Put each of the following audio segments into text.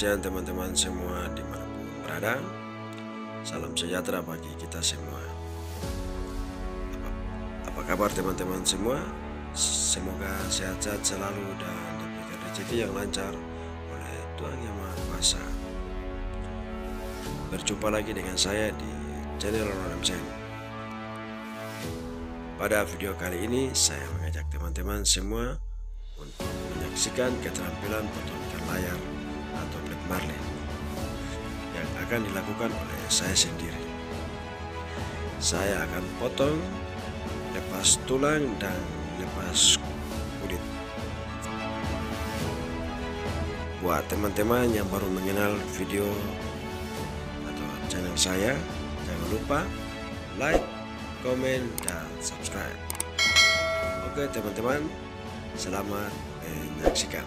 kajian teman-teman semua dimanapun berada. Salam sejahtera bagi kita semua. Apa kabar teman-teman semua? Semoga sehat-sehat selalu dan diberikan rezeki yang lancar oleh Tuhan Yang Maha Kuasa. Berjumpa lagi dengan saya di channel Ronald Msen. Pada video kali ini saya mengajak teman-teman semua untuk menyaksikan keterampilan potongan layar atau black marlin yang akan dilakukan oleh saya sendiri. Saya akan potong, lepas tulang dan lepas kulit. Buat teman-teman yang baru mengenal video atau channel saya, jangan lupa like, komen, dan subscribe. Oke teman-teman, selamat menyaksikan.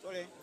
Boleh.